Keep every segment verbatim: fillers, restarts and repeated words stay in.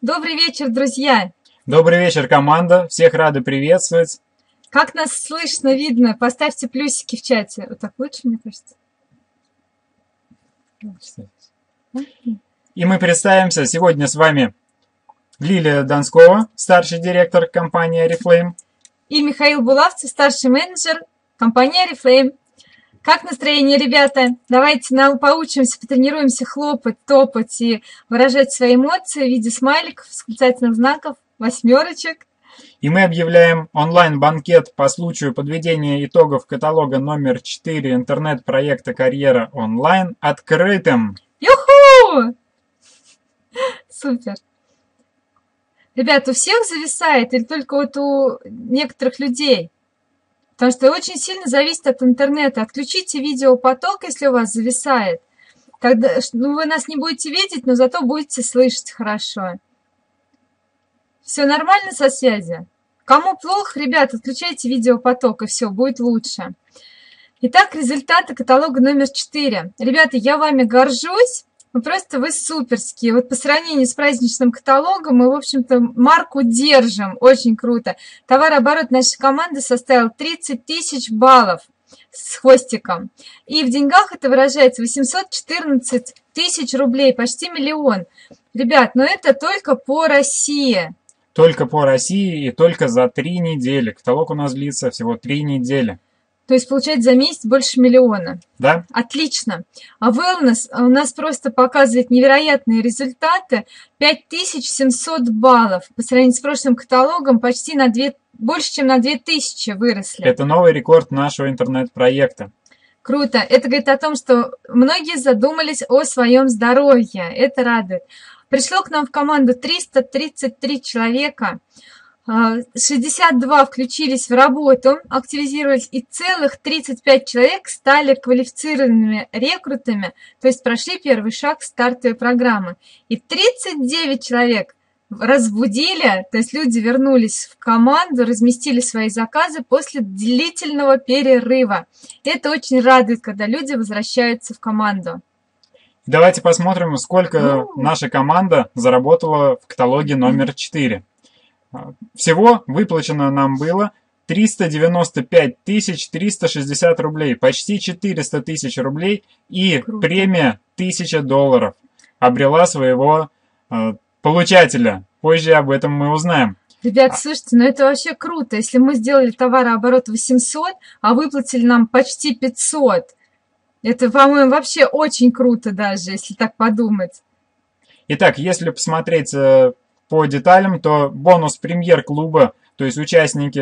Добрый вечер, друзья! Добрый вечер, команда! Всех рады приветствовать! Как нас слышно, видно? Поставьте плюсики в чате. Вот так лучше, мне кажется. И мы представимся. Сегодня с вами Лилия Донскова, старший директор компании Oriflame. И Михаил Булавцев, старший менеджер компании Oriflame. Как настроение, ребята? Давайте нам поучимся, потренируемся хлопать, топать и выражать свои эмоции в виде смайликов, восклицательных знаков, восьмерочек. И мы объявляем онлайн-банкет по случаю подведения итогов каталога номер четыре интернет-проекта «Карьера онлайн» открытым. Юху! Супер. Ребят, у всех зависает или только вот у некоторых людей? Потому что очень сильно зависит от интернета. Отключите видеопоток, если у вас зависает. Тогда, ну, вы нас не будете видеть, но зато будете слышать хорошо. Все нормально со связью? Кому плохо, ребят, отключайте видеопоток, и все, будет лучше. Итак, результаты каталога номер четыре. Ребята, я вами горжусь. Ну, просто вы суперские. Вот по сравнению с праздничным каталогом мы, в общем-то, марку держим. Очень круто. Товарооборот нашей команды составил тридцать тысяч баллов с хвостиком. И в деньгах это выражается восемьсот четырнадцать тысяч рублей, почти миллион. Ребят, но это только по России. Только по России и только за три недели. Каталог у нас длится всего три недели. То есть, получать за месяц больше миллиона. Да. Отлично. А Wellness у нас просто показывает невероятные результаты. пять тысяч семьсот баллов. По сравнению с прошлым каталогом почти на две, больше, чем на две тысячи выросли. Это новый рекорд нашего интернет-проекта. Круто. Это говорит о том, что многие задумались о своем здоровье. Это радует. Пришло к нам в команду триста тридцать три человека. шестьдесят два включились в работу, активизировались, и целых тридцать пять человек стали квалифицированными рекрутами, то есть прошли первый шаг стартовой программы. И тридцать девять человек разбудили, то есть люди вернулись в команду, разместили свои заказы после длительного перерыва. Это очень радует, когда люди возвращаются в команду. Давайте посмотрим, сколько У-у-у. наша команда заработала в каталоге номер четыре. Всего выплачено нам было триста девяносто пять тысяч триста шестьдесят рублей, почти четыреста тысяч рублей, и Круто. премия тысяча долларов обрела своего э, получателя. Позже об этом мы узнаем. Ребят, слушайте, ну это вообще круто. Если мы сделали товарооборот восемьсот, а выплатили нам почти пятьсот, это, по-моему, вообще очень круто даже, если так подумать. Итак, если посмотреть... Э, по деталям, то бонус премьер-клуба, то есть участники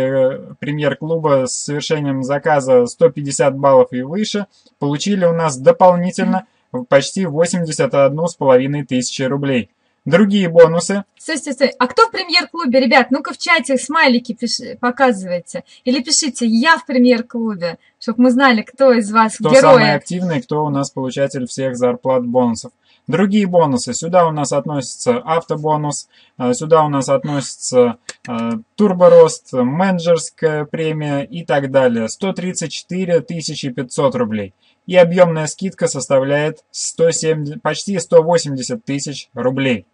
премьер-клуба с совершением заказа сто пятьдесят баллов и выше, получили у нас дополнительно почти восемьдесят одну с половиной тысячи рублей. Другие бонусы... Стой, стой, стой. А кто в премьер-клубе, ребят? Ну-ка в чате смайлики пиши, показывайте. Или пишите «Я в премьер-клубе», чтобы мы знали, кто из вас герой. Кто самый активный, кто у нас получатель всех зарплат бонусов. Другие бонусы. Сюда у нас относятся автобонус, сюда у нас относятся Турбо Рост, менеджерская премия и так далее. сто тридцать четыре тысячи пятьсот рублей. И объемная скидка составляет сто семь, почти сто восемьдесят тысяч рублей.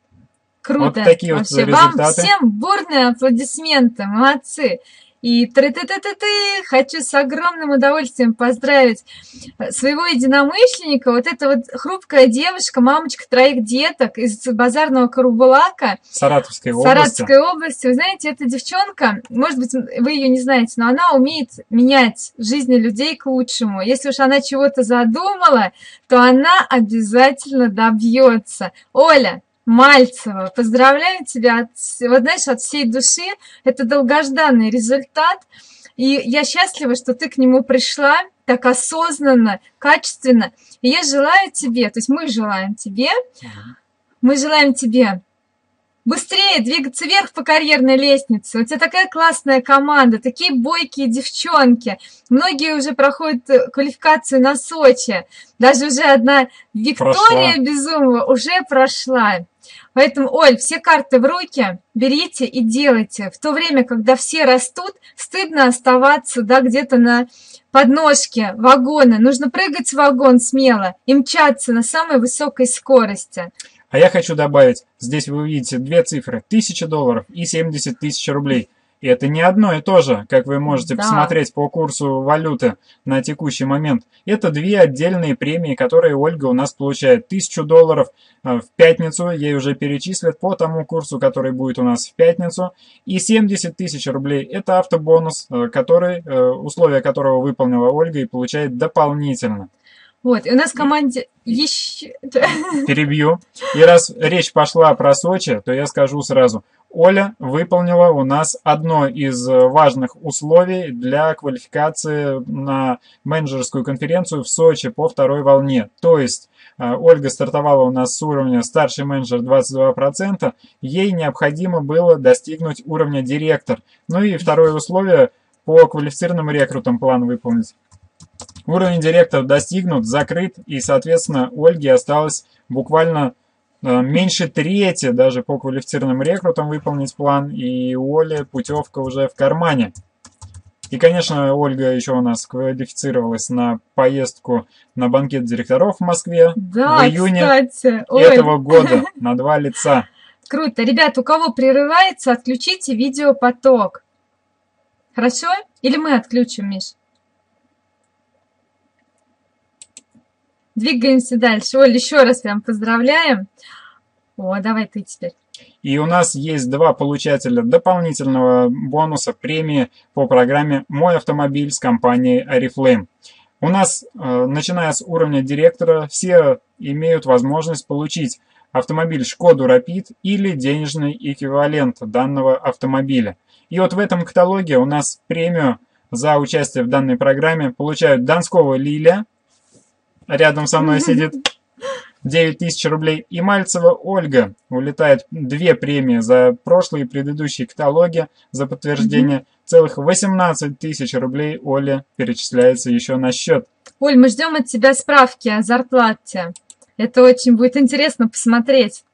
Круто. Вот такие вот результаты. Вам всем бурные аплодисменты. Молодцы. И ты-ты-ты-ты-ты, хочу с огромным удовольствием поздравить своего единомышленника, вот эта вот хрупкая девушка, мамочка троих деток из базарного Карабулака. Саратовской области. Саратовской области. Вы знаете, эта девчонка, может быть, вы ее не знаете, но она умеет менять жизни людей к лучшему. Если уж она чего-то задумала, то она обязательно добьется. Оля! Мальцева, поздравляю тебя, от, вот знаешь, от всей души, это долгожданный результат, и я счастлива, что ты к нему пришла так осознанно, качественно, и я желаю тебе, то есть мы желаем тебе, мы желаем тебе быстрее двигаться вверх по карьерной лестнице. У тебя такая классная команда, такие бойкие девчонки. Многие уже проходят квалификацию на Сочи. Даже уже одна Виктория Безумова уже прошла. Поэтому, Оль, все карты в руки, берите и делайте. В то время, когда все растут, стыдно оставаться, да, где-то на подножке вагона. Нужно прыгать в вагон смело и мчаться на самой высокой скорости. А я хочу добавить, здесь вы увидите две цифры, тысяча долларов и семьдесят тысяч рублей. И это не одно и то же, как вы можете да. посмотреть по курсу валюты на текущий момент. Это две отдельные премии, которые Ольга у нас получает. Тысячу долларов в пятницу ей уже перечислят по тому курсу, который будет у нас в пятницу. И семьдесят тысяч рублей это автобонус, который, условия которого выполнила Ольга и получает дополнительно. Вот, и у нас в команде еще... Перебью. И раз речь пошла про Сочи, то я скажу сразу. Оля выполнила у нас одно из важных условий для квалификации на менеджерскую конференцию в Сочи по второй волне. То есть Ольга стартовала у нас с уровня старший менеджер двадцать два процента, ей необходимо было достигнуть уровня директор. Ну и второе условие по квалифицированным рекрутам план выполнить. Уровень директор достигнут, закрыт, и, соответственно, Ольге осталось буквально... меньше трети даже по квалифицированным рекрутам выполнить план, и у Оли путевка уже в кармане. И, конечно, Ольга еще у нас квалифицировалась на поездку на банкет директоров в Москве да, в июне кстати. этого Ой. года на два лица. Круто. Ребят, у кого прерывается, отключите видеопоток. Хорошо? Или мы отключим, Миш? Двигаемся дальше. Оль, еще раз прям поздравляем. О, давай ты теперь. И у нас есть два получателя дополнительного бонуса премии по программе «Мой автомобиль» с компанией Oriflame. У нас, начиная с уровня директора, все имеют возможность получить автомобиль «Шкоду Рапид» или денежный эквивалент данного автомобиля. И вот в этом каталоге у нас премию за участие в данной программе получают Донскова Лилия, рядом со мной сидит, девять тысяч рублей. И Мальцева Ольга. Улетает две премии за прошлые и предыдущие каталоги за подтверждение. Mm-hmm. Целых восемнадцать тысяч рублей Оле перечисляется еще на счет. Оль, мы ждем от тебя справки о зарплате. Это очень будет интересно посмотреть.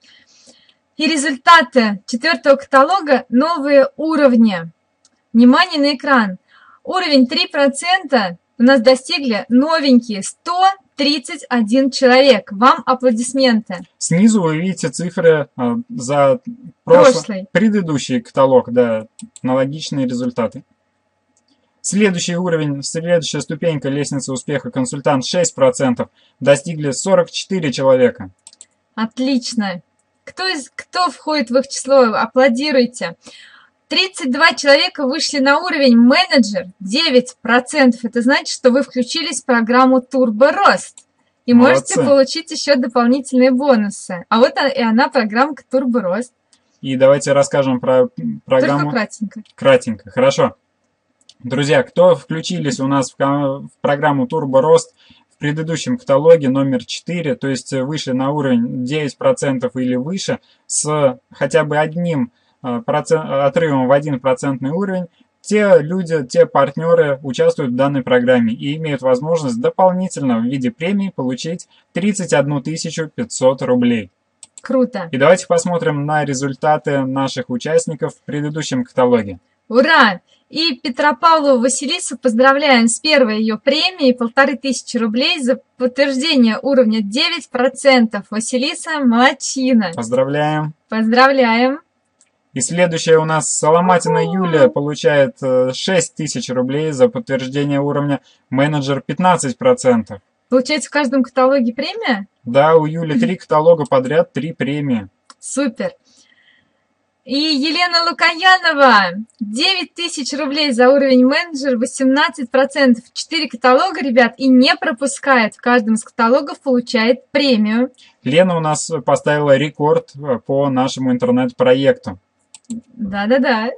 И результаты четвертого каталога «Новые уровни». Внимание на экран. Уровень три процента у нас достигли новенькие сто тридцать один человек. Вам аплодисменты. Снизу вы видите цифры за прошлый, прошлый. предыдущий каталог, да, аналогичные результаты. Следующий уровень, следующая ступенька лестницы успеха, консультант шесть процентов, достигли сорок четыре человека. Отлично. Кто, из, кто входит в их число? Аплодируйте. тридцать два человека вышли на уровень менеджер, девять процентов. Это значит, что вы включились в программу Турбо Рост и Молодцы. можете получить еще дополнительные бонусы. А вот и она, программка Турбо Рост. И давайте расскажем про программу. Только кратенько. Кратенько, хорошо. Друзья, кто включились у нас в программу Турбо Рост в предыдущем каталоге номер четыре, то есть вышли на уровень девять процентов или выше с хотя бы одним Процент, отрывом в один процентный уровень, те люди, те партнеры участвуют в данной программе и имеют возможность дополнительно в виде премии получить тридцать одну тысячу пятьсот рублей. Круто! И давайте посмотрим на результаты наших участников в предыдущем каталоге. Ура! И Петропавлову Василису поздравляем с первой ее премией полторы тысячи рублей за подтверждение уровня девять процентов. Василиса молодчина! Поздравляем! Поздравляем! И следующая у нас Соломатина Юлия получает шесть тысяч рублей за подтверждение уровня менеджер пятнадцать процентов. Получается в каждом каталоге премия? Да, у Юли три каталога подряд, три премии. Супер. И Елена Лукоянова, девять тысяч рублей за уровень менеджер восемнадцать процентов. четыре каталога, ребят, и не пропускает. В каждом из каталогов получает премию. Лена у нас поставила рекорд по нашему интернет-проекту. Да-да-да.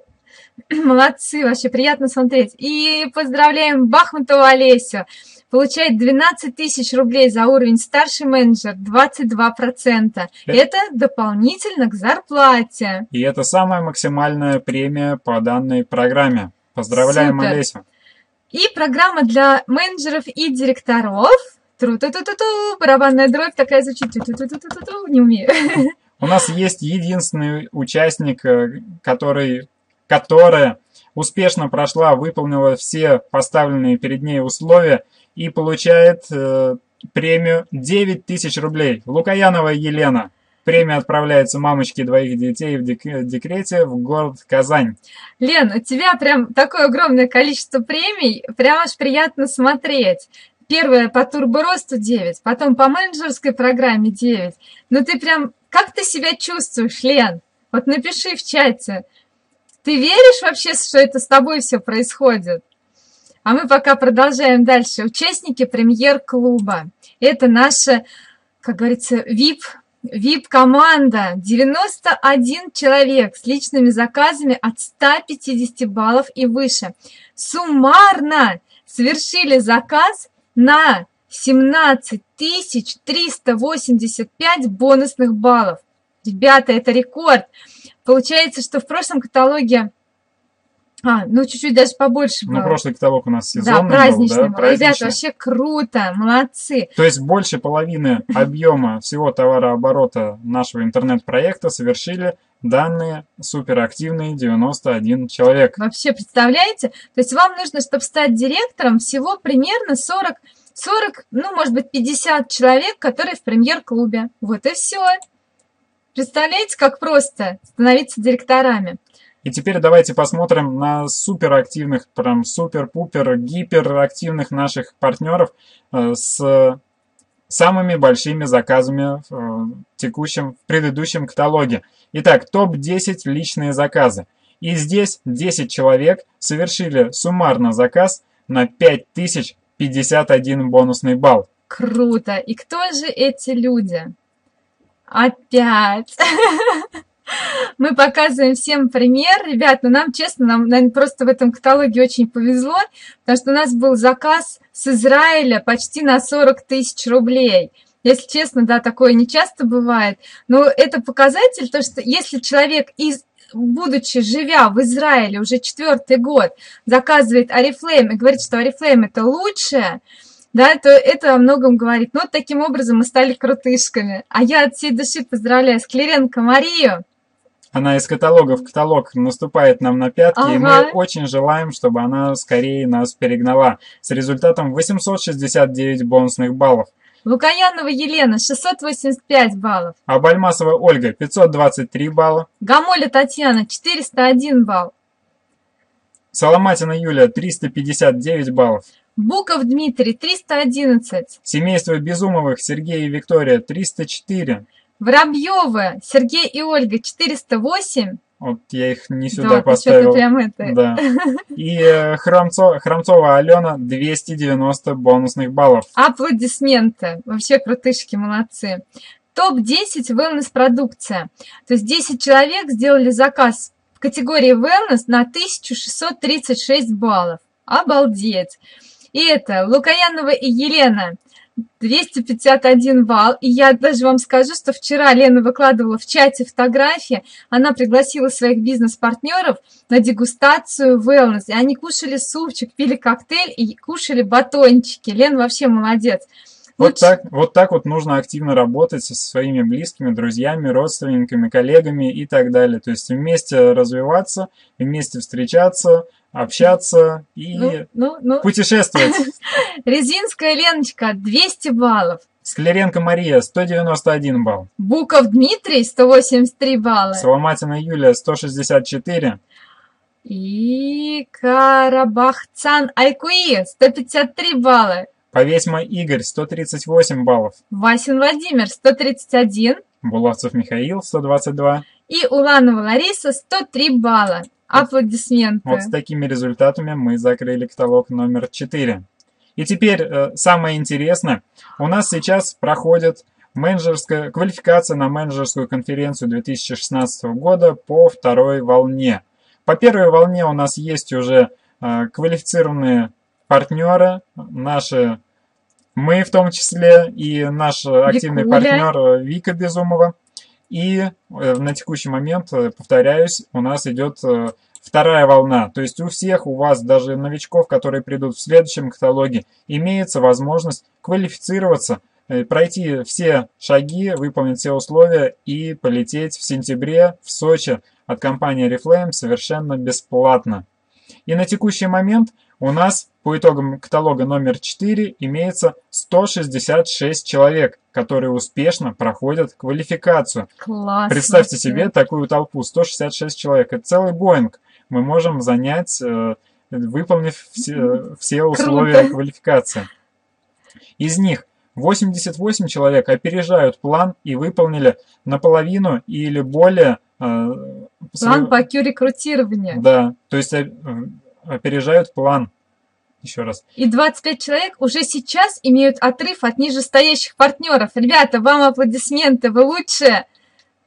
Молодцы, вообще приятно смотреть. И поздравляем Бахмутову Олесю. Получает двенадцать тысяч рублей за уровень старший менеджер, двадцать два процента. Это дополнительно к зарплате. И это самая максимальная премия по данной программе. Поздравляем Супер. Олесю. И программа для менеджеров и директоров. Тру-ту-ту-ту-ту, барабанная дробь такая звучит. Ту-ту-ту-ту-ту, не умею. У нас есть единственный участник, который, которая успешно прошла, выполнила все поставленные перед ней условия и получает э, премию девять тысяч рублей. Лукоянова Елена. Премия отправляется мамочке двоих детей в декрете в город Казань. Лен, у тебя прям такое огромное количество премий, прям аж приятно смотреть. Первое по Турбо Росту девять, потом по менеджерской программе девять. Ну ты прям, как ты себя чувствуешь, Лен? Вот напиши в чате. Ты веришь вообще, что это с тобой все происходит? А мы пока продолжаем дальше. Участники премьер-клуба. Это наша, как говорится, ви ай пи. ви ай пи-команда, девяносто один человек с личными заказами от ста пятидесяти баллов и выше. Суммарно совершили заказ на семнадцать тысяч триста восемьдесят пять бонусных баллов. Ребята, это рекорд. Получается, что в прошлом каталоге... А, ну чуть-чуть даже побольше было. Ну, прошлый каталог у нас сезонный был, да, праздничный был. Ребята, вообще круто, молодцы. То есть больше половины объема всего товарооборота нашего интернет-проекта совершили данные суперактивные девяносто один человек. Вообще, представляете? То есть вам нужно, чтобы стать директором, всего примерно сорок, сорок, ну, может быть, пятьдесят человек, которые в премьер-клубе. Вот и все. Представляете, как просто становиться директорами? И теперь давайте посмотрим на суперактивных, прям супер-пупер, гиперактивных наших партнеров с самыми большими заказами в текущем, в предыдущем каталоге. Итак, топ десять личные заказы. И здесь десять человек совершили суммарно заказ на пять тысяч пятьдесят один бонусный балл. Круто! И кто же эти люди? Опять! Мы показываем всем пример, ребят, но нам, честно, нам, наверное, просто в этом каталоге очень повезло, потому что у нас был заказ с Израиля почти на сорок тысяч рублей. Если честно, да, такое не часто бывает, но это показатель, то, что если человек, из, будучи живя в Израиле уже четвертый год, заказывает Oriflame и говорит, что Oriflame это лучшее, да, то это о многом говорит. Ну, вот таким образом мы стали крутышками. А я от всей души поздравляю Склиренко Марию. Она из каталога в каталог наступает нам на пятки, ага. И мы очень желаем, чтобы она скорее нас перегнала. С результатом восемьсот шестьдесят девять бонусных баллов. Лукоянова Елена, шестьсот восемьдесят пять баллов. Абальмасова Ольга, пятьсот двадцать три балла. Гамоля Татьяна, четыреста один балл. Соломатина Юлия, триста пятьдесят девять баллов. Буков Дмитрий, триста одиннадцать. Семейство Безумовых, Сергей и Виктория, триста четыре. Воробьёвы, Сергей и Ольга, четыреста восемь. Вот я их не сюда да, поставил. Прям это. Да. И э, Храмцова, Храмцова Алена, двести девяносто бонусных баллов. Аплодисменты. Вообще крутышки, молодцы. топ десять wellness продукция. То есть десять человек сделали заказ в категории wellness на тысячу шестьсот тридцать шесть баллов. Обалдеть! И это Лукоянова и Елена, двести пятьдесят один балл. И я даже вам скажу, что вчера Лена выкладывала в чате фотографии, она пригласила своих бизнес-партнеров на дегустацию wellness. И они кушали супчик, пили коктейль и кушали батончики. Лена вообще молодец. Вот так, вот так вот нужно активно работать со своими близкими, друзьями, родственниками, коллегами и так далее. То есть вместе развиваться, вместе встречаться, общаться и ну, ну, ну. путешествовать. Резинская Леночка, двести баллов. Склиренко Мария, сто девяносто один балл. Буков Дмитрий, сто восемьдесят три балла. Соломатина Юлия, сто шестьдесят четыре. И Карабахцан Айкуи, сто пятьдесят три балла. Повесьма Игорь, сто тридцать восемь баллов. Васин Владимир, сто тридцать один. Булавцев Михаил, сто двадцать два. И Уланова Лариса, сто три балла. Аплодисменты. Вот, вот с такими результатами мы закрыли каталог номер четыре. И теперь э, самое интересное. У нас сейчас проходит менеджерская квалификация на менеджерскую конференцию две тысячи шестнадцатого года по второй волне. По первой волне у нас есть уже э, квалифицированные партнеры, наши, мы в том числе, и наш активный партнер Вика Безумова. И на текущий момент, повторяюсь, у нас идет вторая волна. То есть у всех, у вас, даже новичков, которые придут в следующем каталоге, имеется возможность квалифицироваться, пройти все шаги, выполнить все условия и полететь в сентябре в Сочи от компании Oriflame совершенно бесплатно. И на текущий момент у нас по итогам каталога номер четыре имеется сто шестьдесят шесть человек, которые успешно проходят квалификацию. Классно. Представьте себе такую толпу, сто шестьдесят шесть человек. Это целый Боинг мы можем занять, выполнив все, все условия Круто. Квалификации. Из них восемьдесят восемь человек опережают план и выполнили наполовину или более... План свой... по Q-рекрутированию. Да, то есть опережают план. Еще раз. И двадцать пять человек уже сейчас имеют отрыв от нижестоящих партнеров. Ребята, вам аплодисменты, вы лучшие.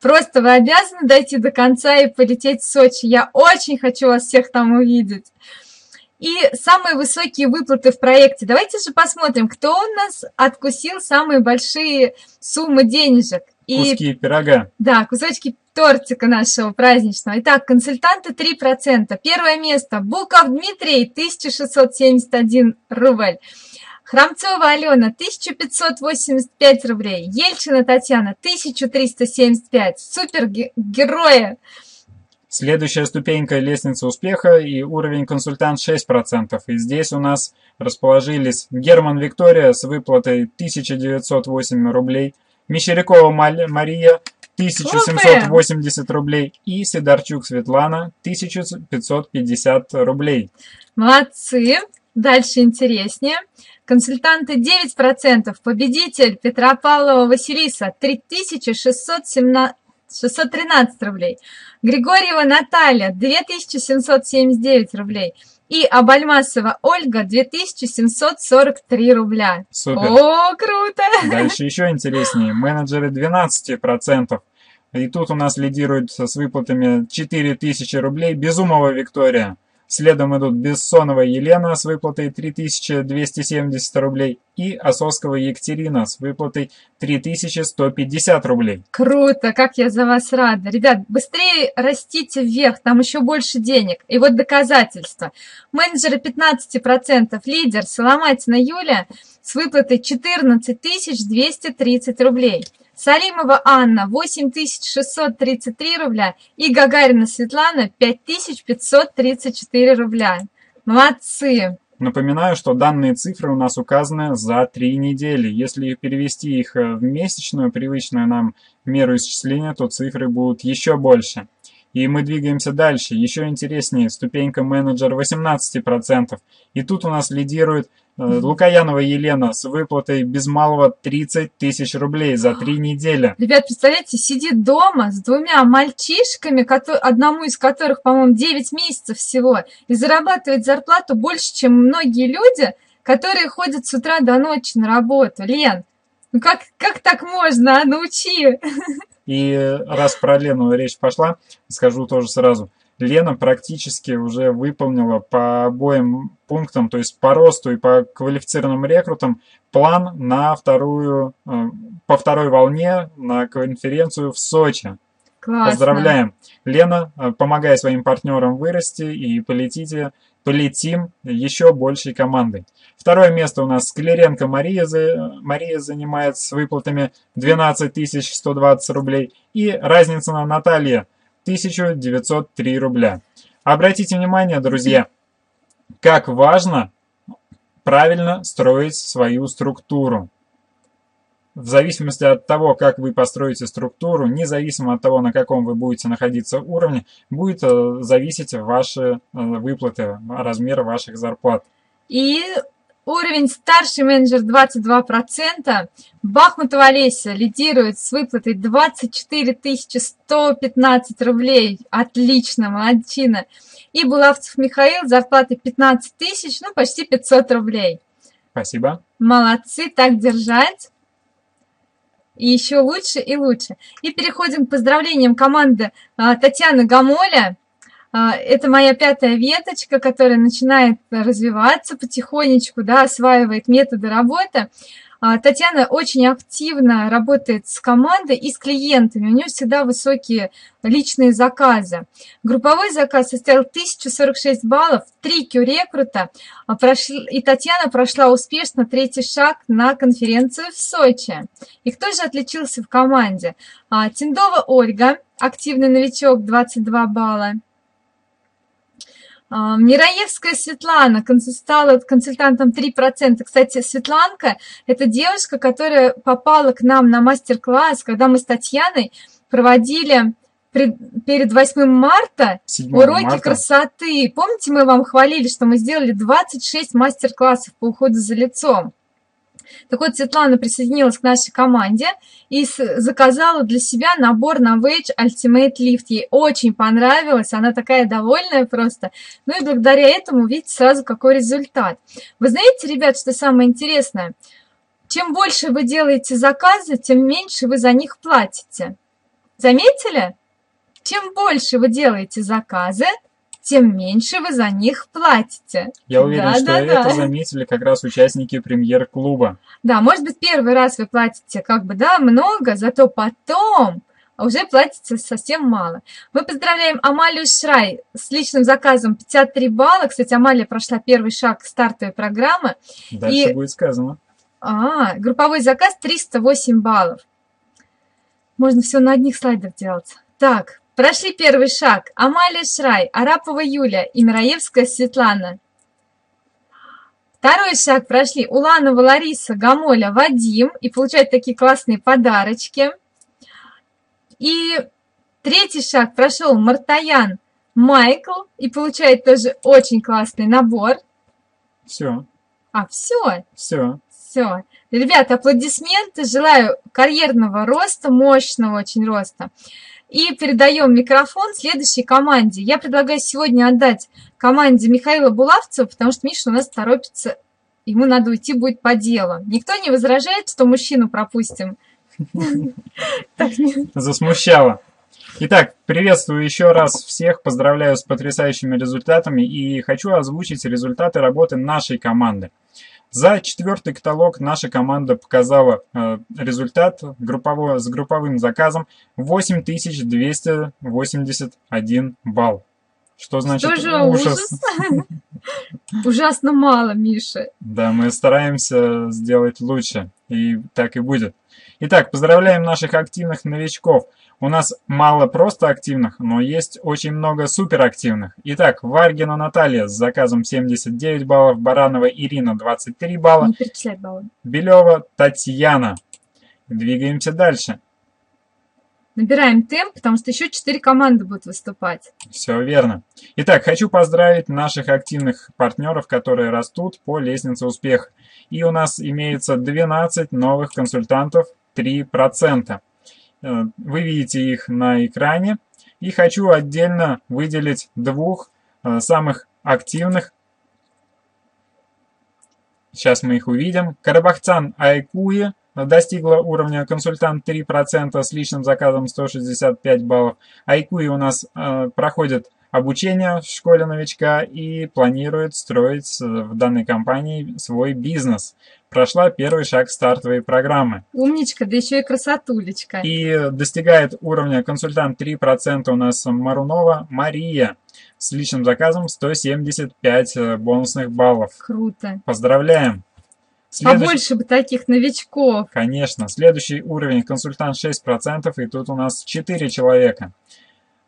Просто вы обязаны дойти до конца и полететь в Сочи. Я очень хочу вас всех там увидеть. И самые высокие выплаты в проекте. Давайте же посмотрим, кто у нас откусил самые большие суммы денежек. И... Куски пирога. Да, кусочки тортика нашего праздничного. Итак, консультанты три процента. Первое место. Буков Дмитрий, тысяча шестьсот семьдесят один рубль. Храмцова Алена, тысяча пятьсот восемьдесят пять рублей. Ельшина Татьяна, тысяча триста семьдесят пять. Супергерои. Следующая ступенька — лестница успеха и уровень консультант шесть процентов. И здесь у нас расположились Герман Виктория с выплатой тысяча девятьсот восемь рублей, Мещерякова Мария тысяча семьсот восемьдесят рублей и Сидорчук Светлана тысяча пятьсот пятьдесят рублей. Молодцы! Дальше интереснее. Консультанты девять процентов. Победитель Петропавлова Василиса три тысячи шестьсот тринадцать рублей. Григорьева Наталья две тысячи семьсот семьдесят девять рублей. И Абальмасова Ольга две тысячи семьсот сорок три рубля. Супер. О, круто! Дальше еще интереснее. Менеджеры двенадцать процентов. И тут у нас лидируют с выплатами четыре тысячи рублей Безумова Виктория. Следом идут Бессонова Елена с выплатой три тысячи двести семьдесят рублей и Ососкова Екатерина с выплатой три тысячи сто пятьдесят рублей. Круто, как я за вас рада. Ребят, быстрее растите вверх, там еще больше денег. И вот доказательства. Менеджеры пятнадцать процентов, лидер Соломатина Юлия с выплатой четырнадцать тысяч двести тридцать рублей. Салимова Анна восемь тысяч шестьсот тридцать три рубля и Гагарина Светлана пять тысяч пятьсот тридцать четыре рубля. Молодцы! Напоминаю, что данные цифры у нас указаны за три недели. Если перевести их в месячную, привычную нам меру исчисления, то цифры будут еще больше. И мы двигаемся дальше. Еще интереснее ступенька менеджер восемнадцать процентов. И тут у нас лидирует Лукоянова Елена с выплатой без малого тридцать тысяч рублей за три недели. Ребят, представляете, сидит дома с двумя мальчишками, одному из которых, по-моему, девять месяцев всего, и зарабатывает зарплату больше, чем многие люди, которые ходят с утра до ночи на работу. Лен, ну как, как так можно, а? Научи! И раз про Лену речь пошла, скажу тоже сразу. Лена практически уже выполнила по обоим пунктам, то есть по росту и по квалифицированным рекрутам, план на вторую, по второй волне на конференцию в Сочи. Классно. Поздравляем! Лена, помогай своим партнерам вырасти и полетите, полетим еще большей командой. Второе место у нас Склиренко Мария, Мария занимает с выплатами двенадцать тысяч сто двадцать рублей и разница на Наталье тысяча девятьсот три рубля. Обратите внимание, друзья, как важно правильно строить свою структуру. В зависимости от того, как вы построите структуру, независимо от того, на каком вы будете находиться уровне, будет зависеть ваши выплаты, размер ваших зарплат. И уровень старший менеджер двадцать два процента. Бахмутова Олеся лидирует с выплатой двадцать четыре тысячи сто пятнадцать рублей. Отлично, молодчина. И Булавцев Михаил зарплатой пятнадцать тысяч, ну почти пятьсот рублей. Спасибо. Молодцы, так держать. И еще лучше и лучше. И переходим к поздравлениям команды Татьяны Гамоля. Это моя пятая веточка, которая начинает развиваться потихонечку, да, осваивает методы работы. Татьяна очень активно работает с командой и с клиентами. У нее всегда высокие личные заказы. Групповой заказ составил тысяча сорок шесть баллов, три Q-рекрута. И Татьяна прошла успешно третий шаг на конференцию в Сочи. И кто же отличился в команде? Тиндова Ольга, активный новичок, двадцать два балла. Мироевская Светлана стала консультантом три процента. Кстати, Светланка – это девушка, которая попала к нам на мастер-класс, когда мы с Татьяной проводили перед восьмым марта уроки красоты. Помните, мы вам хвалили, что мы сделали двадцать шесть мастер-классов по уходу за лицом? Так вот, Светлана присоединилась к нашей команде и заказала для себя набор на Novage Ultimate Lift. Ей очень понравилось, она такая довольная просто. Ну и благодаря этому видите сразу, какой результат. Вы знаете, ребят, что самое интересное? Чем больше вы делаете заказы, тем меньше вы за них платите. Заметили? Чем больше вы делаете заказы, тем меньше вы за них платите. Я уверен, да, что да, это да. заметили как раз участники премьер-клуба. Да, может быть, первый раз вы платите как бы, да, много, зато потом уже платится совсем мало. Мы поздравляем Амалию Шрай с личным заказом пятьдесят три балла. Кстати, Амалия прошла первый шаг стартовой программы. Дальше и... будет сказано. А, групповой заказ триста восемь баллов. Можно все на одних слайдах делать. Так. Прошли первый шаг. Амалия Шрай, Арапова Юля и Мироевская Светлана. Второй шаг прошли Уланова Лариса, Гамоля, Вадим. И получают такие классные подарочки. И третий шаг прошел Мартаян Майкл. И получает тоже очень классный набор. Все. А, все? Все. Все. Ребята, аплодисменты. Желаю карьерного роста, мощного очень роста. И передаем микрофон следующей команде. Я предлагаю сегодня отдать команде Михаила Булавцева, потому что Миша у нас торопится, ему надо уйти будет по делу. Никто не возражает, что мужчину пропустим? Засмущало. Итак, приветствую еще раз всех, поздравляю с потрясающими результатами и хочу озвучить результаты работы нашей команды. За четвертый каталог наша команда показала э, результат группового, с групповым заказом восемь тысяч двести восемьдесят один балл. Что значит ужас? Ужасно мало, Миша. Да, мы стараемся сделать лучше, и так и будет. Итак, поздравляем наших активных новичков. У нас мало просто активных, но есть очень много суперактивных. Итак, Варгина Наталья с заказом семьдесят девять баллов, Баранова Ирина двадцать три балла, баллы. Белева Татьяна. Двигаемся дальше. Набираем темп, потому что еще четыре команды будут выступать. Все верно. Итак, хочу поздравить наших активных партнеров, которые растут по лестнице успеха. И у нас имеется двенадцать новых консультантов три процента. Вы видите их на экране. И хочу отдельно выделить двух самых активных. Сейчас мы их увидим. Карабахцан Айкуи достигла уровня консультант три процента с личным заказом сто шестьдесят пять баллов. Айкуи у нас проходит обучение в школе новичка и планирует строить в данной компании свой бизнес. Прошла первый шаг стартовой программы. Умничка, да еще и красотулечка. И достигает уровня консультант три процента у нас Марунова Мария с личным заказом сто семьдесят пять бонусных баллов. Круто. Поздравляем. Следующий... Побольше бы таких новичков. Конечно. Следующий уровень консультант шесть процентов, и тут у нас четыре человека.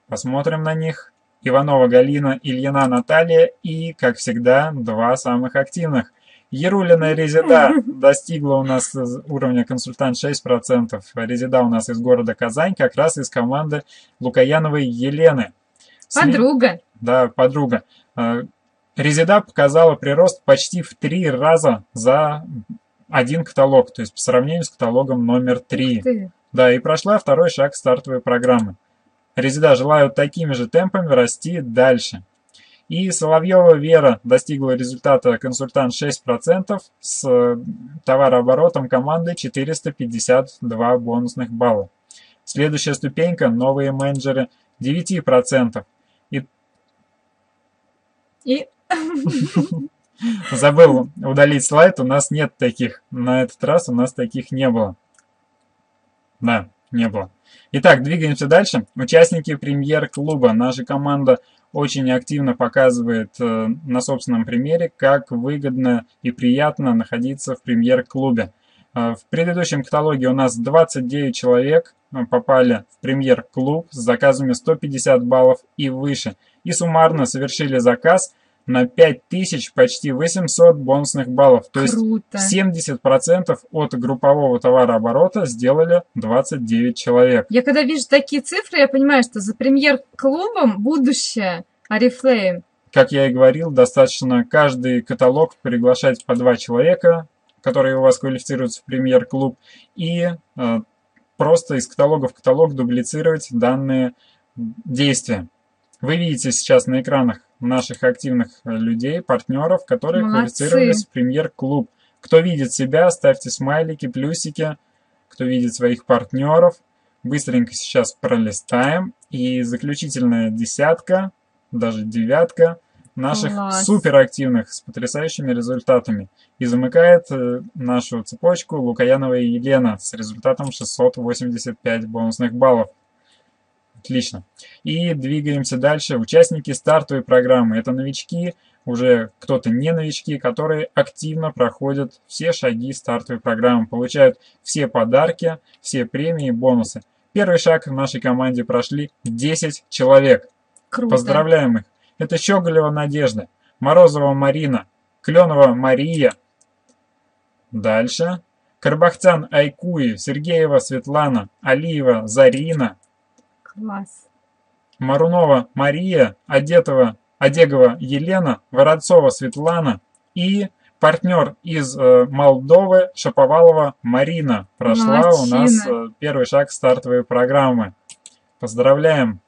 Посмотрим на них. Иванова Галина, Ильина Наталья и, как всегда, два самых активных. Ярулина Резида достигла у нас уровня консультант шесть процентов. Резида у нас из города Казань, как раз из команды Лукояновой Елены. Подруга. Да, подруга. Резида показала прирост почти в три раза за один каталог, то есть по сравнению с каталогом номер три. Да, и прошла второй шаг стартовой программы. Резида желают такими же темпами расти дальше. И Соловьева Вера достигла результата консультант шесть процентов с товарооборотом команды четыреста пятьдесят два бонусных балла. Следующая ступенька, новые менеджеры девять процентов. И... И... Забыл удалить слайд, у нас нет таких. На этот раз у нас таких не было. Да, не было. Итак, двигаемся дальше. Участники премьер-клуба. Наша команда очень активно показывает э, на собственном примере, как выгодно и приятно находиться в премьер-клубе. В предыдущем каталоге у нас двадцать девять человек попали в премьер-клуб с заказами сто пятьдесят баллов и выше. И суммарно совершили заказ на пять тысяч, почти восемьсот бонусных баллов. То Круто. Есть семьдесят процентов от группового товарооборота сделали двадцать девять человек. Я когда вижу такие цифры, я понимаю, что за премьер-клубом будущее Oriflame. Как я и говорил, достаточно каждый каталог приглашать по два человека, которые у вас квалифицируются в премьер-клуб, и э, просто из каталога в каталог дублицировать данные действия. Вы видите сейчас на экранах наших активных людей, партнеров, которые Молодцы. Квалифицировались в премьер-клуб. Кто видит себя, ставьте смайлики, плюсики. Кто видит своих партнеров, быстренько сейчас пролистаем. И заключительная десятка, даже девятка наших Класс. Суперактивных с потрясающими результатами. И замыкает нашу цепочку Лукоянова Елена с результатом шестьсот восемьдесят пять бонусных баллов. Отлично. И двигаемся дальше. Участники стартовой программы. Это новички, уже кто-то не новички, которые активно проходят все шаги стартовой программы, получают все подарки, все премии и бонусы. Первый шаг в нашей команде прошли десять человек. Круто. Поздравляем их. Это Щеголева Надежда, Морозова Марина, Кленова Мария. Дальше. Карбахтян Айкуи, Сергеева Светлана, Алиева Зарина. Класс. Марунова Мария, Одетова, Одегова Елена, Воронцова Светлана и партнер из э, Молдовы Шаповалова Марина. Прошла Молодчина. У нас э, первый шаг стартовой программы. Поздравляем.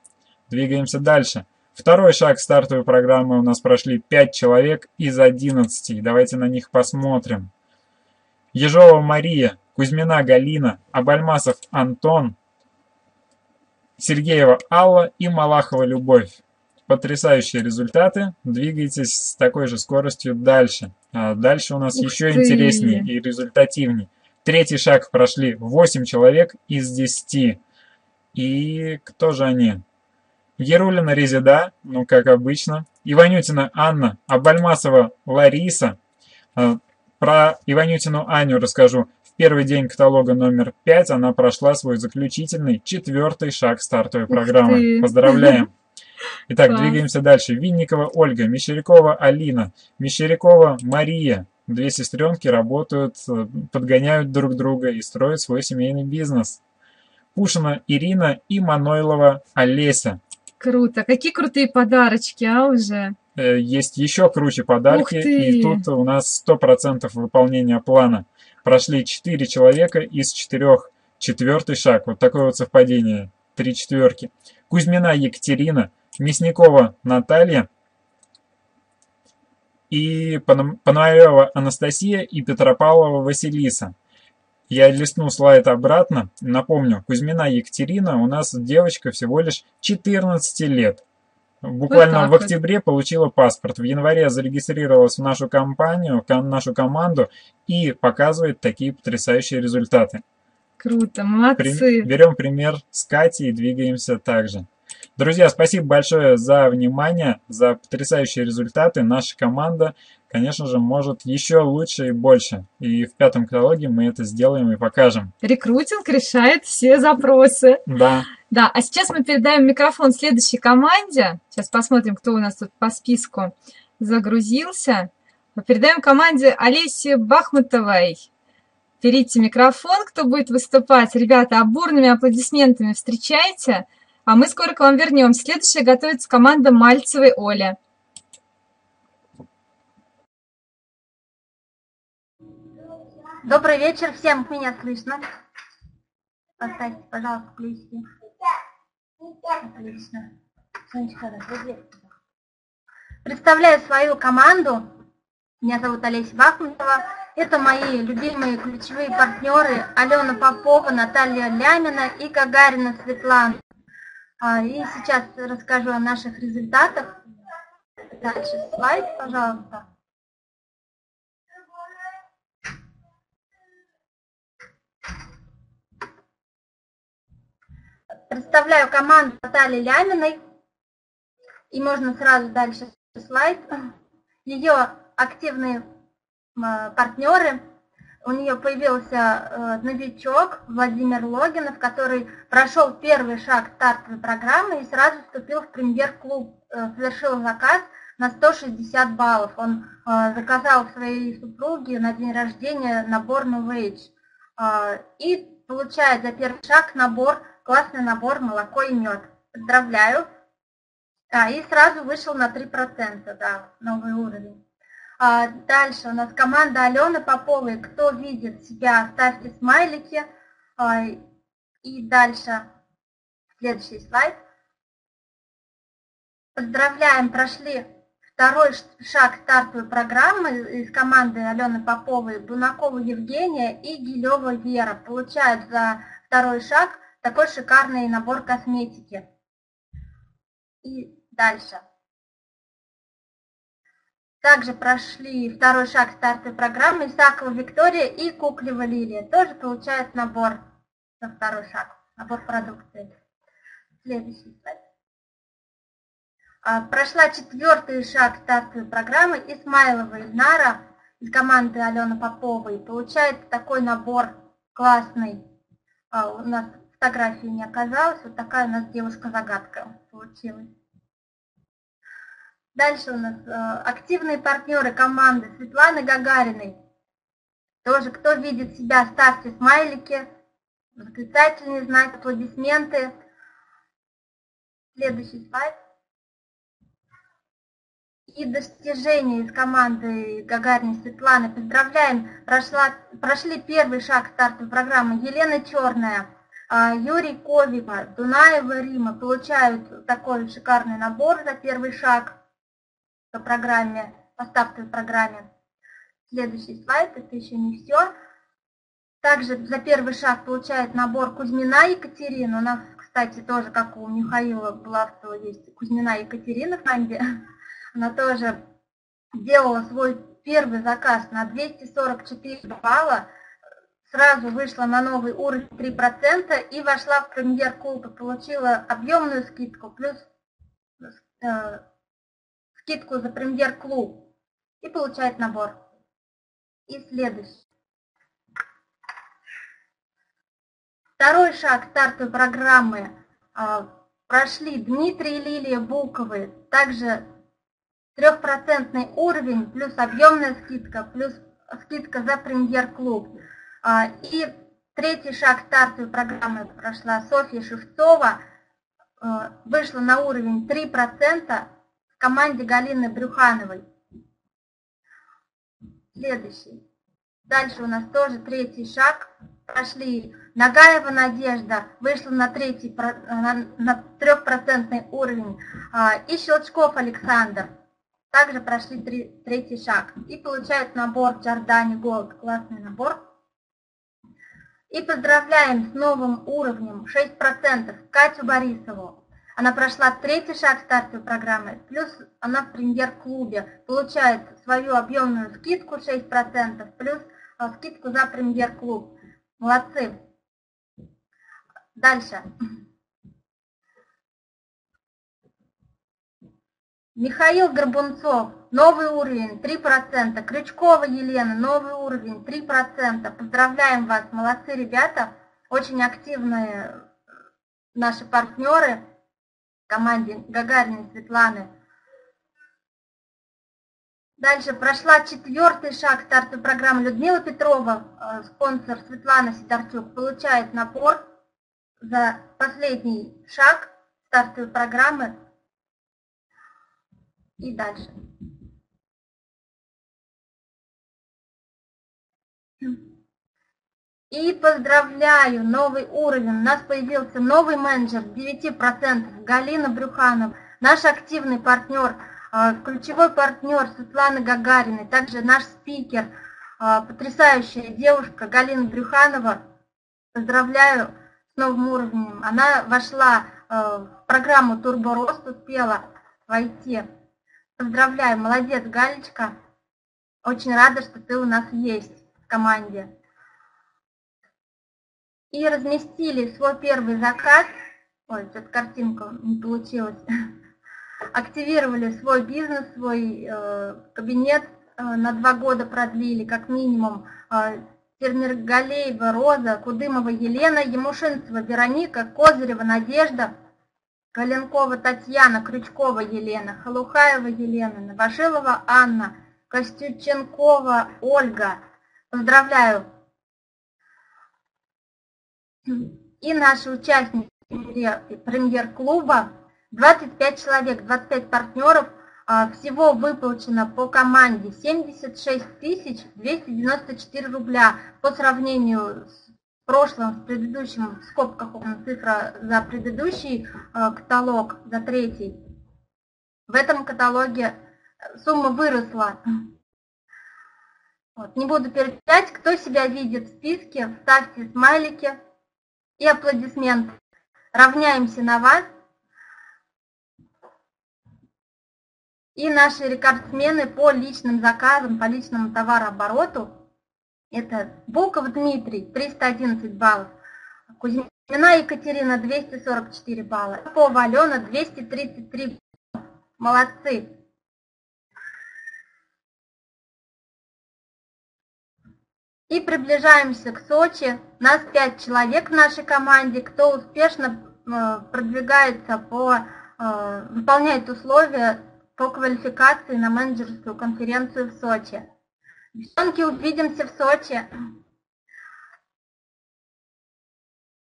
Двигаемся дальше. Второй шаг стартовой программы у нас прошли пять человек из одиннадцати. Давайте на них посмотрим. Ежова Мария, Кузьмина Галина, Абальмасов Антон, Сергеева Алла и Малахова Любовь. Потрясающие результаты. Двигайтесь с такой же скоростью дальше. А дальше у нас Ух еще ты. Интереснее и результативнее. Третий шаг прошли восемь человек из десяти. И кто же они? Ярулина Резида, ну как обычно. Иванютина Анна, Абальмасова Лариса. Про Иванютину Аню расскажу. Первый день каталога номер пять она прошла свой заключительный четвертый шаг стартовой Ух программы. Ты. Поздравляем! Итак, Класс. Двигаемся дальше. Винникова Ольга, Мещерякова Алина, Мещерякова Мария. Две сестренки работают, подгоняют друг друга и строят свой семейный бизнес. Пушина Ирина и Манойлова Олеся. Круто! Какие крутые подарочки, а уже? Есть еще круче подарки, и тут у нас сто процентов выполнения плана. Прошли четыре человека из четырёх. Четвертый шаг. Вот такое вот совпадение. Три четверки. Кузьмина Екатерина, Мясникова Наталья и Пономарева Анастасия и Петропавлова Василиса. Я листну слайд обратно. Напомню, Кузьмина Екатерина у нас девочка всего лишь четырнадцати лет. Буквально вот в октябре вот. Получила паспорт, в январе зарегистрировалась в нашу компанию, в нашу команду и показывает такие потрясающие результаты. Круто, молодцы! Берем пример с Катей и двигаемся также. Друзья, спасибо большое за внимание, за потрясающие результаты. Наша команда, конечно же, может еще лучше и больше. И в пятом каталоге мы это сделаем и покажем. Рекрутинг решает все запросы. Да. Да, а сейчас мы передаем микрофон следующей команде. Сейчас посмотрим, кто у нас тут по списку загрузился. Мы передаем команде Олеси Бахмутовой. Берите микрофон, кто будет выступать. Ребята, бурными аплодисментами встречайте. А мы скоро к вам вернемся. Следующая готовится команда Мальцевой Оли. Добрый вечер всем. Меня слышно? Поставьте, пожалуйста, плюсики. Отлично. Представляю свою команду. Меня зовут Олеся Бахмутова. Это мои любимые ключевые партнеры Алена Попова, Наталья Лямина и Гагарина Светлана. И сейчас расскажу о наших результатах. Дальше слайд, пожалуйста. Представляю команду Натальи Ляминой. И можно сразу дальше слайд. Ее активные партнеры у нее появился новичок Владимир Логинов, который прошел первый шаг стартовой программы и сразу вступил в премьер-клуб, совершил заказ на сто шестьдесят баллов. Он заказал своей супруге на день рождения набор New Age и получает за первый шаг набор, классный набор молоко и мед. Поздравляю! А, и сразу вышел на три процента, да, новый уровень. А, дальше у нас команда Алены Поповой. Кто видит себя, ставьте смайлики. А, и дальше следующий слайд. Поздравляем, прошли второй шаг стартовой программы из команды Алены Поповой, Бунакова Евгения и Гилева Вера. Получают за второй шаг такой шикарный набор косметики. И дальше. Также прошли второй шаг стартовой программы Исакова Виктория и Куклева Лилия. Тоже получают набор на второй шаг, набор продукции. Следующий слайд. Прошла четвертый шаг стартовой программы Исмаилова Ильнара из команды Алены Поповой. Получает такой набор классный. У нас фотографии не оказалось. Вот такая у нас девушка-загадка получилась. Дальше у нас активные партнеры команды Светланы Гагариной. Тоже кто видит себя, ставьте смайлики, восклицательные знаки, аплодисменты. Следующий слайд. И достижения из команды Гагариной Светланы. Поздравляем, прошла, прошли первый шаг стартовой программы Елена Черная, Юрий Ковима, Дунаева Рима. Получают такой шикарный набор за первый шаг по программе, по стартовой программе. Следующий слайд, это еще не все. Также за первый шаг получает набор Кузьмина Екатерина. У нас, кстати, тоже, как у Михаила Булавцева, есть Кузьмина Екатерина в команде. Она тоже делала свой первый заказ на двести сорок четыре балла, сразу вышла на новый уровень три процента и вошла в премьер-клуб и получила объемную скидку, плюс э, скидку за премьер-клуб и получает набор. И следующий. Второй шаг стартовой программы э, прошли Дмитрий и Лилия Буковы, также трехпроцентный уровень, плюс объемная скидка, плюс скидка за премьер-клуб. И третий шаг стартовой программы прошла Софья Шевцова, вышла на уровень три процента в команде Галины Брюхановой. Следующий. Дальше у нас тоже третий шаг. Прошли Нагаева Надежда, вышла на третий, на трехпроцентный уровень. И Щелчков Александр. Также прошли три, третий шаг и получают набор Giordani Gold, классный набор. И поздравляем с новым уровнем шесть процентов Катю Борисову. Она прошла третий шаг стартовой программы, плюс она в премьер-клубе получает свою объемную скидку шесть процентов, плюс скидку за премьер-клуб. Молодцы. Дальше. Михаил Горбунцов, новый уровень, три процента. Крючкова Елена, новый уровень, три процента. Поздравляем вас, молодцы ребята, очень активные наши партнеры в команде Гагариной Светланы. Дальше прошла четвертый шаг стартовой программы Людмила Петрова, спонсор Светлана Сидорчук, получает набор за последний шаг стартовой программы. И дальше. И поздравляю, новый уровень. У нас появился новый менеджер девять процентов Галина Брюханова, наш активный партнер, ключевой партнер Светланы Гагариной, также наш спикер, потрясающая девушка Галина Брюханова. Поздравляю с новым уровнем. Она вошла в программу Турбо Рост, успела войти. Поздравляю, молодец, Галечка. Очень рада, что ты у нас есть в команде. И разместили свой первый заказ. Ой, тут картинка не получилась. Активировали свой бизнес, свой э, кабинет э, на два года продлили, как минимум. Э, Сермергалеева Роза, Кудымова Елена, Емушинцева Вероника, Козырева Надежда, Коленкова Татьяна, Крючкова Елена, Халухаева Елена, Новошилова Анна, Костюченкова Ольга. Поздравляю! И наши участники премьер-клуба, двадцать пять человек, двадцать пять партнеров. Всего выплачено по команде семьдесят шесть тысяч двести девяносто четыре рубля. По сравнению с прошлым, с предыдущим, в скобках цифра за предыдущий каталог, за третий, в этом каталоге сумма выросла. Вот, не буду перечислять, кто себя видит в списке, ставьте смайлики и аплодисменты. Равняемся на вас. И наши рекордсмены по личным заказам, по личному товарообороту. Это Буков Дмитрий, триста одиннадцать баллов. Кузьмина Екатерина, двести сорок четыре балла. Попова Алена, двести тридцать три балла. Молодцы! И приближаемся к Сочи. Нас пять человек в нашей команде, кто успешно продвигается по, выполняет условия по квалификации на менеджерскую конференцию в Сочи. Девчонки, увидимся в Сочи.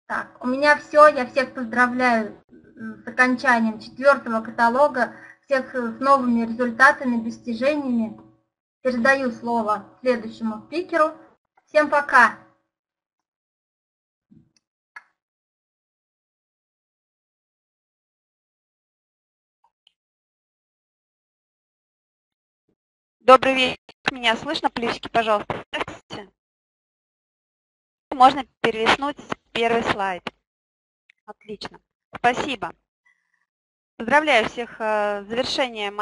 Так, у меня все. Я всех поздравляю с окончанием четвертого каталога, всех с новыми результатами, достижениями. Передаю слово следующему спикеру. Всем пока! Добрый вечер. Меня слышно? Плюсики, пожалуйста, ставьте. Можно перелистнуть первый слайд. Отлично. Спасибо. Поздравляю всех с завершением,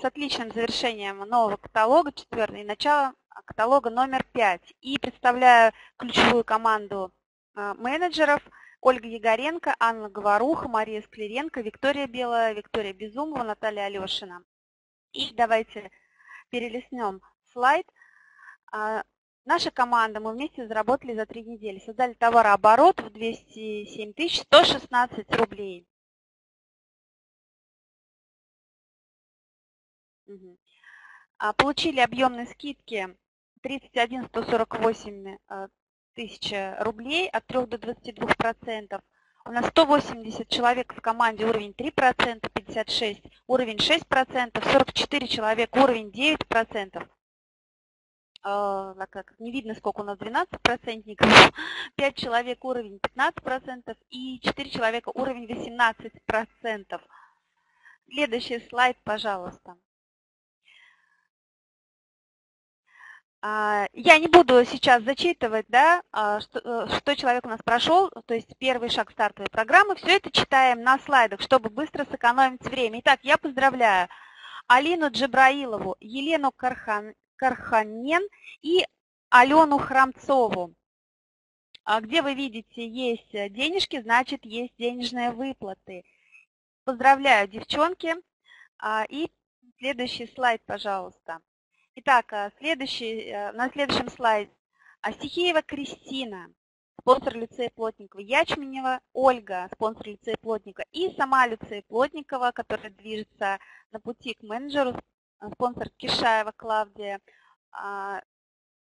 с отличным завершением нового каталога, четвертого, и начала каталога номер пять. И представляю ключевую команду менеджеров. Ольга Егоренко, Анна Говоруха, Мария Склиренко, Виктория Белая, Виктория Безумова, Наталья Алешина. И давайте перелистнем слайд. Наша команда, мы вместе заработали за три недели. Создали товарооборот в двести семь тысяч сто шестнадцать рублей. Получили объемные скидки тридцать один сто сорок восемь тысяч рублей от трёх до двадцати двух процентов. У нас сто восемьдесят человек в команде уровень три процента, пятьдесят шесть уровень шесть процентов, сорок четыре человека уровень девять процентов. Не видно, сколько у нас двенадцатипроцентников. пять человек уровень пятнадцать процентов и четыре человека уровень восемнадцать процентов. Следующий слайд, пожалуйста. Я не буду сейчас зачитывать, да, что, что человек у нас прошел, то есть первый шаг стартовой программы. Все это читаем на слайдах, чтобы быстро сэкономить время. Итак, я поздравляю Алину Джабраилову, Елену Кархан, Карханен и Алену Храмцову. Где вы видите, есть денежки, значит, есть денежные выплаты. Поздравляю, девчонки. И следующий слайд, пожалуйста. Итак, следующий, на следующем слайде Стихиева Кристина, спонсор лицея Плотникова, Ячменева Ольга, спонсор лицея Плотникова, и сама лицея Плотникова, которая движется на пути к менеджеру, спонсор Кишаева Клавдия,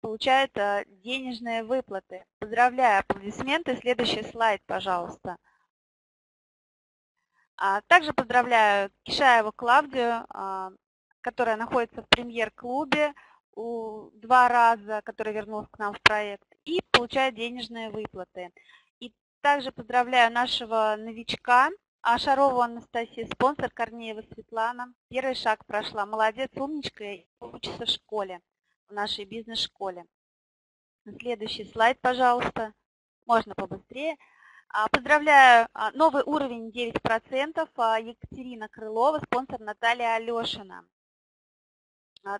получает денежные выплаты. Поздравляю, аплодисменты. Следующий слайд, пожалуйста. Также поздравляю Кишаеву Клавдию, которая находится в премьер-клубе два раза, которая вернулась к нам в проект, и получает денежные выплаты. И также поздравляю нашего новичка Ашарову Анастасию, спонсор Корнеева Светлана. Первый шаг прошла. Молодец, умничка, и учится в школе, в нашей бизнес-школе. Следующий слайд, пожалуйста. Можно побыстрее. Поздравляю, новый уровень девять процентов, Екатерина Крылова, спонсор Наталья Алешина.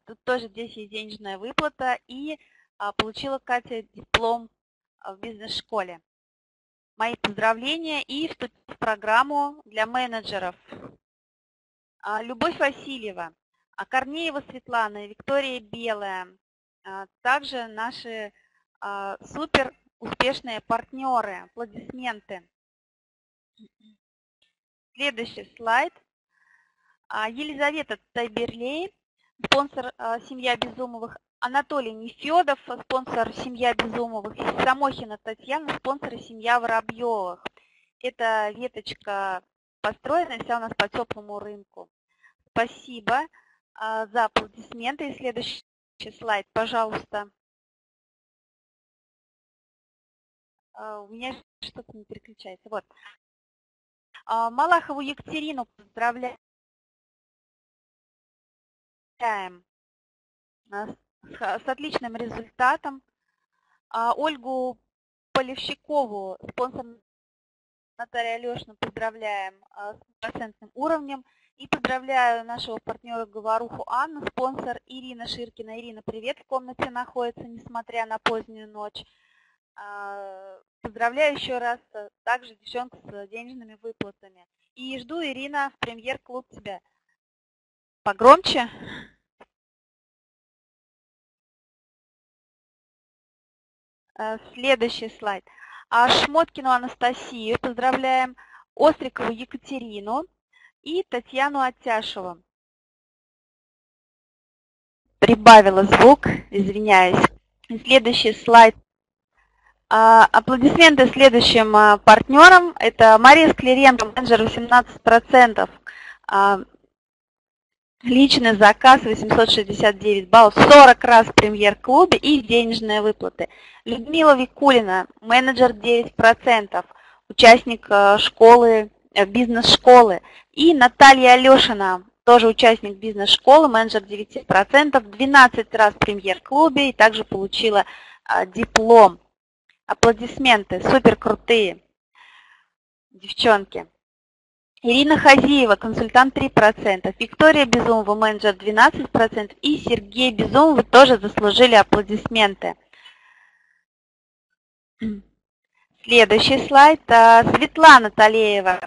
Тут тоже здесь есть денежная выплата. И получила Катя диплом в бизнес-школе. Мои поздравления, и вступила в программу для менеджеров. Любовь Васильева, Корнеева Светлана, Виктория Белая. Также наши супер успешные партнеры. Аплодисменты. Следующий слайд. Елизавета Тайберлей, спонсор «Семья Безумовых». Анатолий Нефедов, спонсор «Семья Безумовых». И Самохина Татьяна, спонсор «Семья Воробьевых». Эта веточка построена, вся у нас по теплому рынку. Спасибо за аплодисменты. И следующий слайд, пожалуйста. У меня что-то не переключается. Вот. Малахову Екатерину поздравляю. С отличным результатом. Ольгу Полевщикову, спонсор Наталья Алешина, поздравляем с процентным уровнем. И поздравляю нашего партнера Говоруху Анну, спонсор Ирина Ширкина. Ирина, привет, в комнате находится, несмотря на позднюю ночь. Поздравляю еще раз также девчонку с денежными выплатами. И жду, Ирина, в премьер-клуб тебя. Погромче. Следующий слайд. Шмоткину Анастасию поздравляем, Острикову Екатерину и Татьяну Оттяшеву. Прибавила звук, извиняюсь. Следующий слайд. Аплодисменты следующим партнерам. Это Мария Склиренко, менеджер восемнадцать процентов. Личный заказ восемьсот шестьдесят девять баллов, сорок раз в премьер-клубе и денежные выплаты. Людмила Викулина, менеджер девять процентов, участник школы, бизнес-школы. И Наталья Алешина, тоже участник бизнес-школы, менеджер девять процентов, двенадцать раз в премьер-клубе и также получила диплом. Аплодисменты, супер крутые девчонки. Ирина Хазиева, консультант три процента, Виктория Безумова, менеджер двенадцать процентов и Сергей Безумов тоже заслужили аплодисменты. Следующий слайд. Светлана Талеева,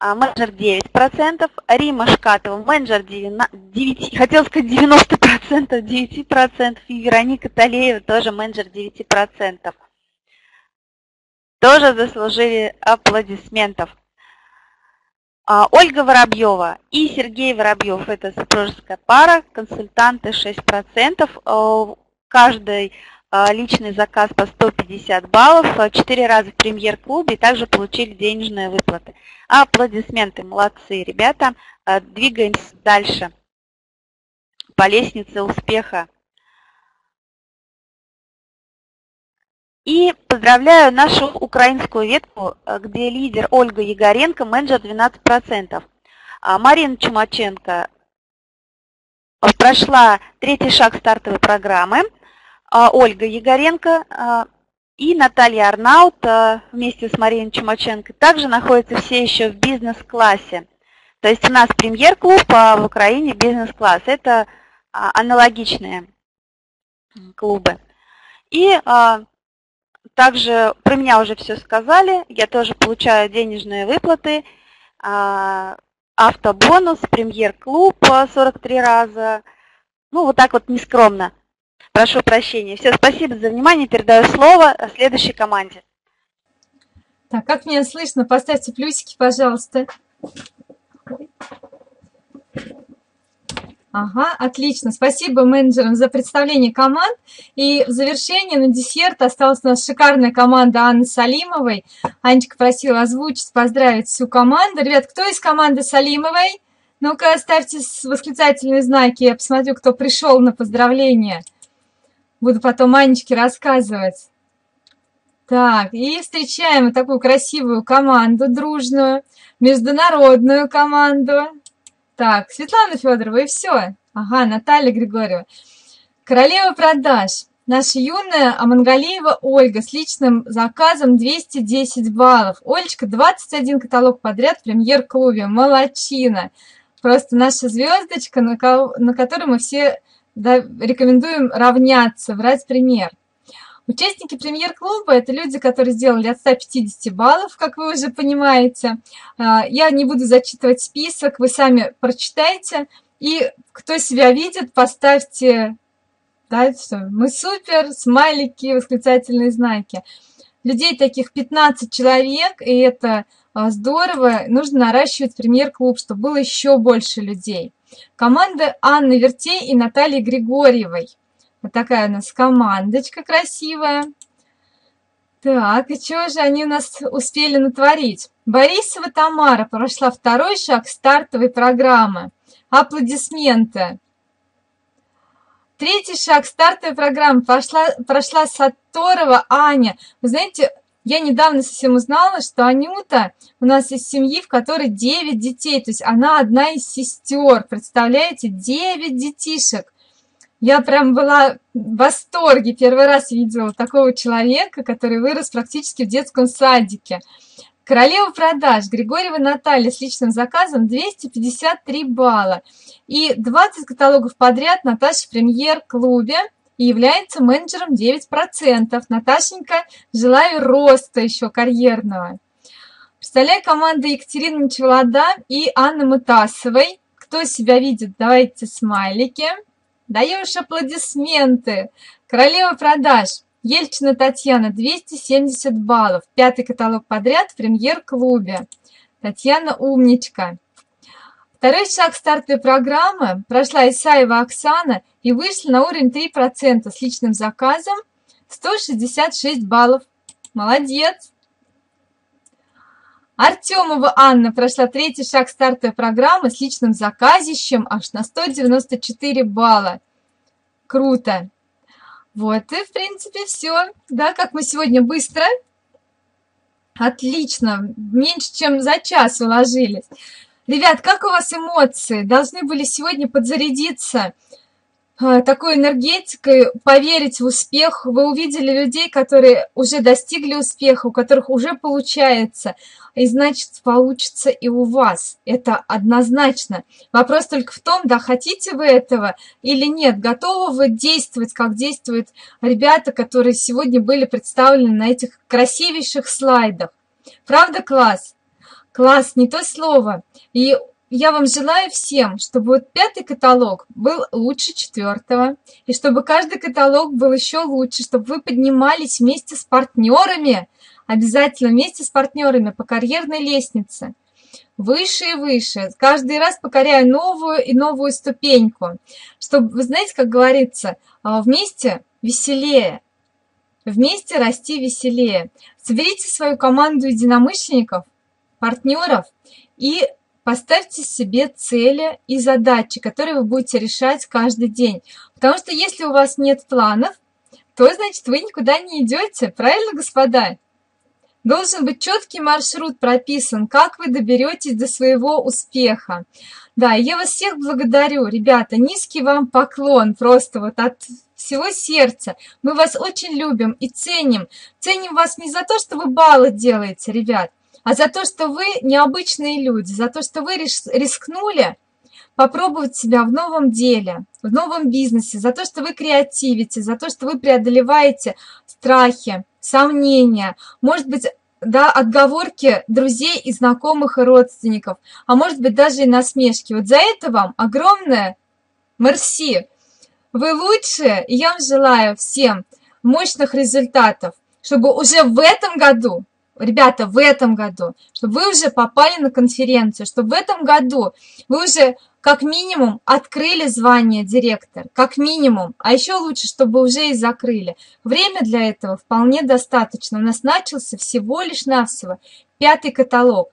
менеджер девять процентов, Рима Шкатова, менеджер девять процентов, хотел сказать девяносто процентов, девять процентов и Вероника Талеева, тоже менеджер девять процентов. Тоже заслужили аплодисментов. Ольга Воробьева и Сергей Воробьев, это супружеская пара, консультанты шесть процентов, каждый личный заказ по сто пятьдесят баллов, четыре раза в премьер-клубе и также получили денежные выплаты. Аплодисменты, молодцы, ребята, двигаемся дальше по лестнице успеха. И поздравляю нашу украинскую ветку, где лидер Ольга Егоренко, менеджер двенадцать процентов. Марина Чумаченко прошла третий шаг стартовой программы. Ольга Егоренко и Наталья Арнаут вместе с Мариной Чумаченко также находятся все еще в бизнес-классе. То есть у нас премьер-клуб, а в Украине бизнес-класс. Это аналогичные клубы. И также про меня уже все сказали, я тоже получаю денежные выплаты, автобонус, премьер-клуб сорок три раза. Ну, вот так вот нескромно. Прошу прощения. Все, спасибо за внимание, передаю слово следующей команде. Так, как меня слышно? Поставьте плюсики, пожалуйста. Ага, отлично. Спасибо менеджерам за представление команд. И в завершение на десерт осталась у нас шикарная команда Анны Салимовой. Анечка просила озвучить, поздравить всю команду. Ребят, кто из команды Салимовой? Ну-ка, ставьте восклицательные знаки. Я посмотрю, кто пришел на поздравление. Буду потом Анечке рассказывать. Так, и встречаем вот такую красивую команду, дружную, международную команду. Так, Светлана Федорова и все. Ага, Наталья Григорьева. Королева продаж. Наша юная Амангалиева Ольга с личным заказом двести десять баллов. Олечка, двадцать один каталог подряд в премьер-клубе. Молодчина. Просто наша звездочка, на, ко на которую мы все да, рекомендуем равняться, брать пример. Участники премьер-клуба – это люди, которые сделали от ста пятидесяти баллов, как вы уже понимаете. Я не буду зачитывать список, вы сами прочитайте. И кто себя видит, поставьте ставить все. Мы супер, смайлики, восклицательные знаки. Людей таких пятнадцать человек, и это здорово. Нужно наращивать премьер-клуб, чтобы было еще больше людей. Команда Анны Вертей и Натальи Григорьевой. Вот такая у нас командочка красивая. Так, и чего же они у нас успели натворить? Борисова Тамара прошла второй шаг стартовой программы. Аплодисменты. Третий шаг стартовой программы прошла, прошла Саторова Аня. Вы знаете, я недавно совсем узнала, что Анюта у нас из семьи, в которой девять детей. То есть она одна из сестер. Представляете, девять детишек. Я прям была в восторге. Первый раз видела такого человека, который вырос практически в детском садике. Королева продаж Григорьева Наталья с личным заказом двести пятьдесят три балла. И двадцать каталогов подряд Наташа в премьер-клубе и является менеджером девять процентов. Наташенька, желаю роста еще карьерного. Представляю команду Екатерины Чевлада и Анны Мутасовой. Кто себя видит, давайте смайлики. Даешь аплодисменты. Королева продаж Ельшина Татьяна, двести семьдесят баллов. Пятый каталог подряд в премьер-клубе. Татьяна умничка. Второй шаг стартовой программы прошла Исаева Оксана и вышла на уровень три процента с личным заказом сто шестьдесят шесть баллов. Молодец. Артемова Анна прошла третий шаг стартовой программы с личным заказищем аж на сто девяносто четыре балла. Круто. Вот и, в принципе, все. Да, как мы сегодня быстро. Отлично. Меньше, чем за час уложились. Ребят, как у вас эмоции? Должны были сегодня подзарядиться такой энергетикой, поверить в успех. Вы увидели людей, которые уже достигли успеха, у которых уже получается, и значит, получится и у вас. Это однозначно. Вопрос только в том, да, хотите вы этого или нет, готовы вы действовать, как действуют ребята, которые сегодня были представлены на этих красивейших слайдах. Правда, класс? Класс, не то слово. И я вам желаю всем, чтобы вот пятый каталог был лучше четвертого, и чтобы каждый каталог был еще лучше, чтобы вы поднимались вместе с партнерами, обязательно вместе с партнерами по карьерной лестнице, выше и выше, каждый раз покоряя новую и новую ступеньку, чтобы, вы знаете, как говорится, вместе веселее, вместе расти веселее. Соберите свою команду единомышленников, партнеров и поставьте себе цели и задачи, которые вы будете решать каждый день. Потому что если у вас нет планов, то, значит, вы никуда не идете. Правильно, господа? Должен быть четкий маршрут прописан, как вы доберетесь до своего успеха. Да, я вас всех благодарю, ребята. Низкий вам поклон просто вот от всего сердца. Мы вас очень любим и ценим. Ценим вас не за то, что вы баллы делаете, ребят, а за то, что вы необычные люди, за то, что вы рискнули попробовать себя в новом деле, в новом бизнесе, за то, что вы креативите, за то, что вы преодолеваете страхи, сомнения, может быть, да, отговорки друзей и знакомых, и родственников, а может быть, даже и насмешки. Вот за это вам огромное мерси. Вы лучшие, и я вам желаю всем мощных результатов, чтобы уже в этом году, ребята, в этом году, чтобы вы уже попали на конференцию, чтобы в этом году вы уже как минимум открыли звание директор, как минимум, а еще лучше, чтобы уже и закрыли. Время для этого вполне достаточно. У нас начался всего лишь навсего пятый каталог.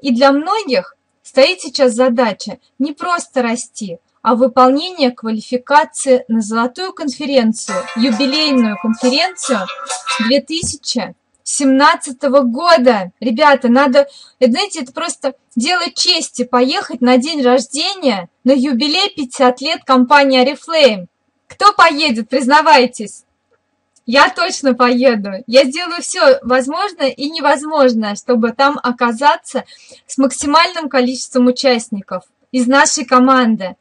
И для многих стоит сейчас задача не просто расти, а выполнение квалификации на золотую конференцию, юбилейную конференцию две тысячи семнадцатого года. Ребята, надо, знаете, это просто дело чести поехать на день рождения, на юбилей пятьдесят лет компании Oriflame. Кто поедет, признавайтесь? Я точно поеду. Я сделаю все возможное и невозможное, чтобы там оказаться с максимальным количеством участников из нашей команды.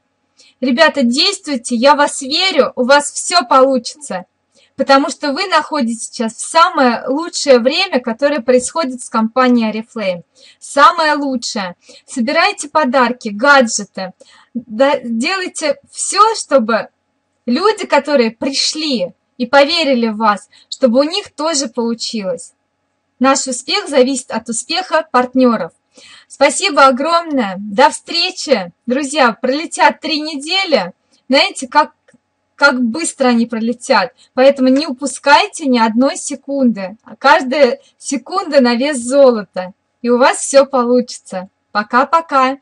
Ребята, действуйте, я вас верю, у вас все получится. Потому что вы находитесь сейчас в самое лучшее время, которое происходит с компанией Oriflame. Самое лучшее. Собирайте подарки, гаджеты. Да, делайте все, чтобы люди, которые пришли и поверили в вас, чтобы у них тоже получилось. Наш успех зависит от успеха партнеров. Спасибо огромное. До встречи. Друзья, пролетят три недели. Знаете, как, как быстро они пролетят. Поэтому не упускайте ни одной секунды. Каждая секунда на вес золота. И у вас все получится. Пока-пока.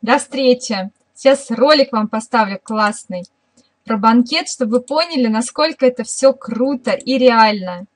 До встречи. Сейчас ролик вам поставлю классный про банкет, чтобы вы поняли, насколько это все круто и реально.